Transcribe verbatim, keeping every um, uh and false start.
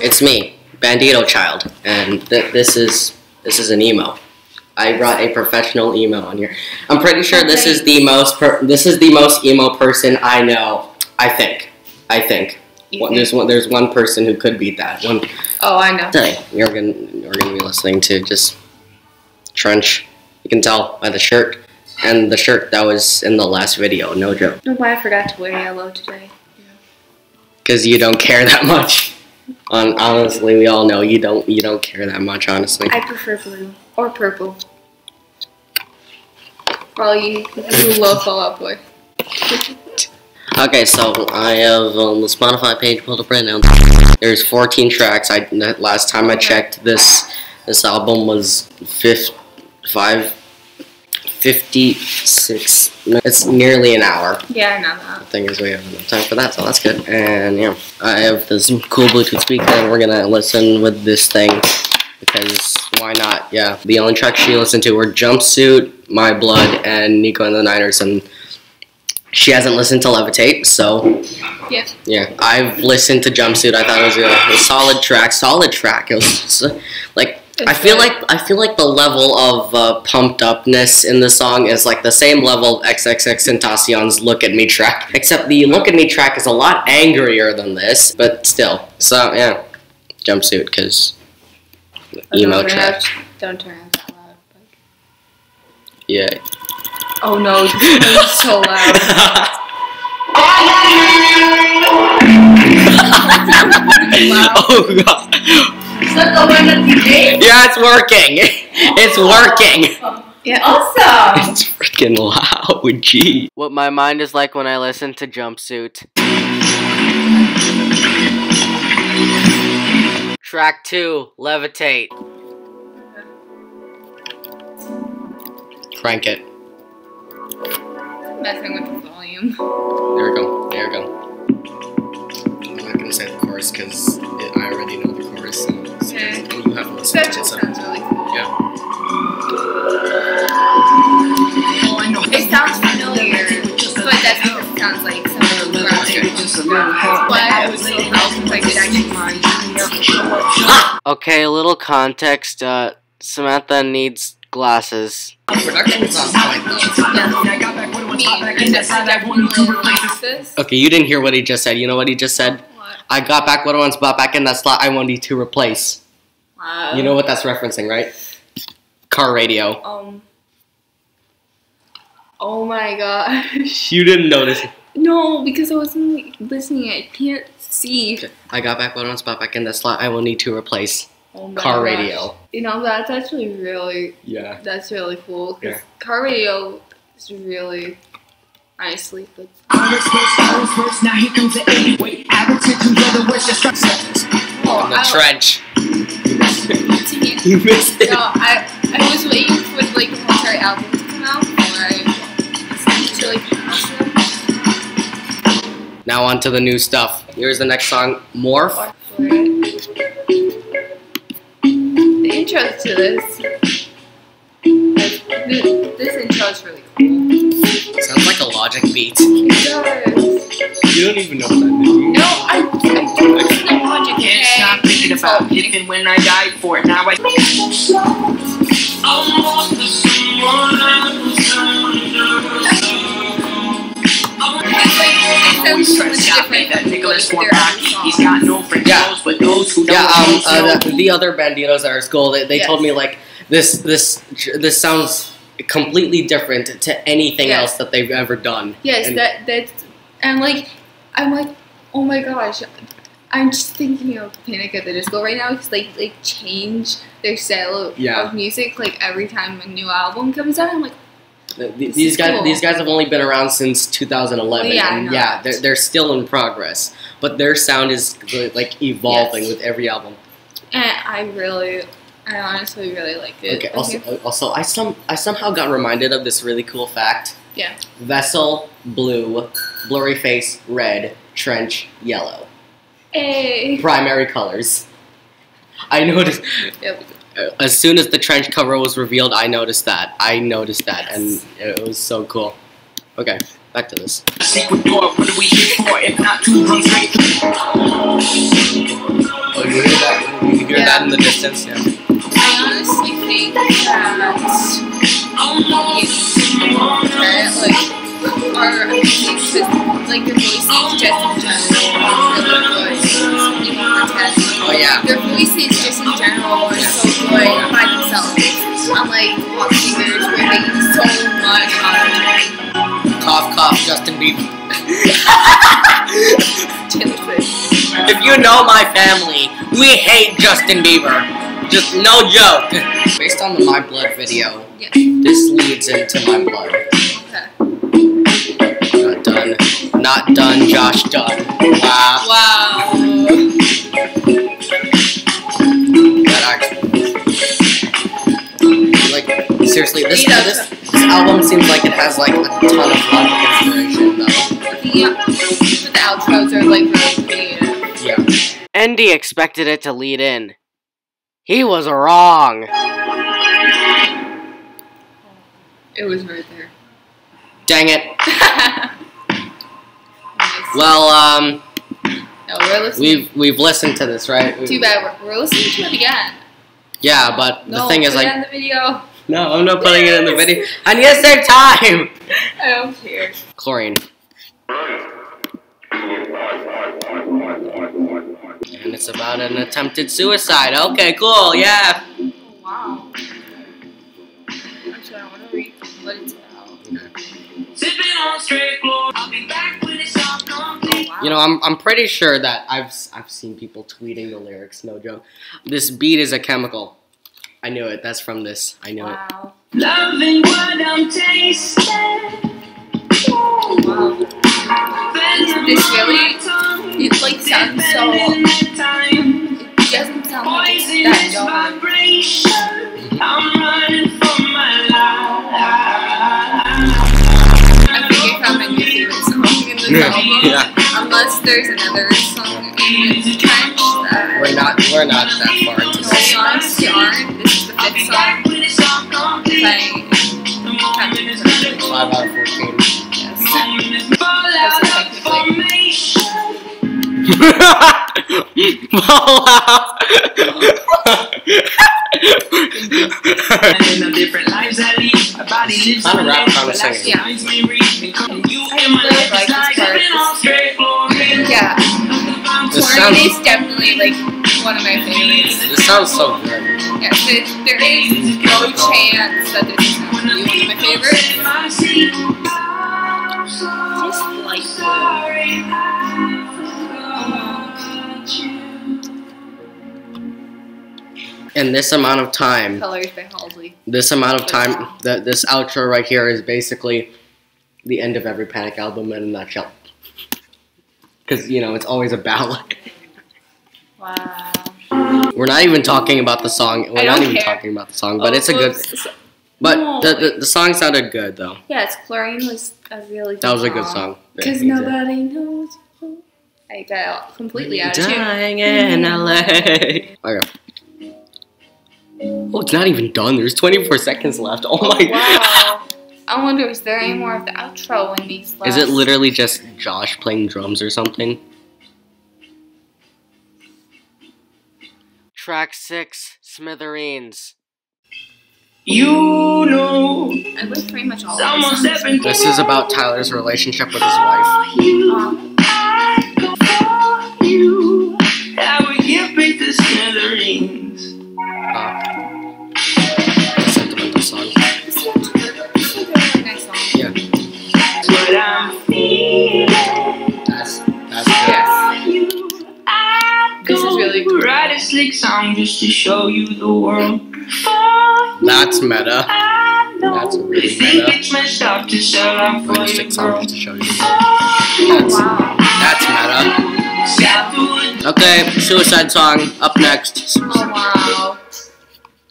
it's me, Bandito Child, and th this is this is an emo. I brought a professional emo on here. I'm pretty sure okay. this is the most per this is the most emo person I know. I think. I think. One, think? There's one. There's one person who could beat that. One. Oh, I know. Dang, you're gonna you're gonna be listening to just Trench. You can tell by the shirt and the shirt that was in the last video. No joke. No, why I forgot to wear yellow today. Because you don't care that much. Um, honestly, we all know you don't you don't care that much. Honestly, I prefer blue or purple. Well, you, you love Fall Out Boy. Okay, so I have on um, the Spotify page pulled up right now. There's fourteen tracks. I last time I checked, this this album was fifty-five. fifty-six. It's nearly an hour. Yeah, I know that. The thing is, we have enough time for that, so that's good. And yeah, I have this cool Bluetooth speaker, and we're gonna listen with this thing because why not? Yeah. The only tracks she listened to were Jumpsuit, My Blood, and Nico and the Niners, and she hasn't listened to Levitate, so yeah. Yeah, I've listened to Jumpsuit. I thought it was a, a solid track. Solid track. It was like. I feel like I feel like the level of uh, pumped upness in the song is like the same level of XXXTentacion's "Look at Me" track, except the "Look at Me" track is a lot angrier than this, but still. So yeah, Jumpsuit, cause emo oh, track. Have, don't turn it that loud. But... Yeah. Oh no! It's so loud. Oh god. Yeah, it's working. It's working. Yeah, awesome. It's freaking loud. Gee. What my mind is like when I listen to Jumpsuit. Track two, Levitate. Crank it. I'm messing with the volume. There we go. There we go. I'm not gonna say the chorus because I already know the chorus. And okay. You have listened that to just it, so. Sounds really cool. Yeah. Oh, I know. It sounds familiar, but that's what it sounds like. Sounds okay, a little context. Uh, Samantha needs glasses. Okay, you didn't hear what he just said. You know what he just said? I got back what I once bought back in that slot I wanted to replace. Wow. You know what that's referencing, right? Car Radio. Um. Oh my gosh. You didn't notice. No, because I wasn't listening. I can't see. I got back what I once bought back in that slot I will need to replace. Oh my Car gosh. Radio. You know, that's actually really. Yeah. That's really cool. 'Cause yeah. Car Radio is really. I sleep with. Oh, the Trench. You missed it. No, I, I was waiting for like the entire album to come out before I listened to like. Now on to the new stuff. Here's the next song, Morph. The intro to this. This, this intro is really cool. Sounds like a Logic beat. It does. You don't even know what that is. No, I, I don't listen to Logic. I can't stop thinking about it, even when I died for it. Now I. He's got no friends. Yeah, but those who yeah, um, uh, the, the other Banditos at our school, they, they yes. told me like. This this this sounds completely different to anything yes. else that they've ever done. Yes, and that that's I'm like I'm like oh my gosh, I'm just thinking of Panic at the Disco right now because they like change their style of, yeah. of music like every time a new album comes out. I'm like the, the, these guys cool. these guys have only been around since two thousand eleven. Well, yeah, and yeah, they're they're still in progress, but their sound is like evolving yes. with every album. And I really. I honestly really liked it. Okay. Also, okay. also, I some I somehow got reminded of this really cool fact. Yeah. Vessel blue, Blurry Face red, Trench yellow. Hey. Primary colors. I noticed. Yep. As soon as the Trench cover was revealed, I noticed that. I noticed that, yes. and it was so cool. Okay, back to this. Secret door. What are we here for? If not two, three, three. you hear that? You can hear yeah. that in the distance. Yeah. I honestly think that it's like. Or I think it's like their voices just in general are so good. Even the test, oh, yeah. their voices just in general are so good by themselves. Unlike pop singers where they use so much auto-tune. Cough, cough, Justin Bieber. If you know my family, we hate Justin Bieber. Just no joke. Based on the My Blood video, yeah. this leads into My Blood. Okay. Done. Not done, Josh done. Wow. Wow. That actually, like, seriously, this, this, this album seems like it has, like, a ton of love and inspiration, though. Yeah. But the outros are, like, really creative. Yeah. Andy expected it to lead in. He was wrong. It was right there. Dang it. Well, um, no, we're listening. we've we've listened to this, right? We've, Too bad we're, we're listening to it again. Yeah, but no, the thing is, like, in the video. No, I'm not putting yes. it in the video. I need to save time. I don't care. Chlorine. And it's about an attempted suicide. Okay, cool. Yeah. Oh, wow. Actually, I want to read what it's about. You know, I'm I'm pretty sure that I've I've seen people tweeting the lyrics. No joke. This beat is a chemical. I knew it. That's from this. I knew wow. it. Loving what I'm tasting. Wow. This really, it like sounds so. It doesn't sound like it's that dumb. I'm running for my life. Yeah. Unless there's another song in the Trench that we're not we're not that far into. No, we honestly aren't. This is the fifth song. Five out of fourteen. Yes. Fall out. And different lives I lead. My body lives in a rap kind of singing. Yeah. Chlorine is definitely like one of my favorites. This sounds so good. Yeah, so there is no chance that this is going to be one of my favorites. Just like Blue. And this amount of time. Colors by Halsey. This amount of time, that this outro right here is basically the end of every Panic album in a nutshell. Because, you know, it's always a ballad. Wow. We're not even talking about the song. We're I don't not even care. talking about the song, but oh, it's a good... But no, the, the the song sounded good, though. Yeah, it's Chlorine was a really good song. That was a good song. Because nobody it. knows. I got completely out of tune. Dying in L A. Okay. Oh, it's not even done. There's twenty-four seconds left. Oh, my wow. God. I wonder, is there any more of the outro in these last? Is it literally just Josh playing drums or something? Track six, Smithereens. You know. I like pretty much all of this. This is about Tyler's relationship with his wife. Um, Just to show you the world. That's meta. That's really meta. I'm gonna stick songs to show you. That's, wow. that's meta. Okay, suicide song up next. Oh, wow.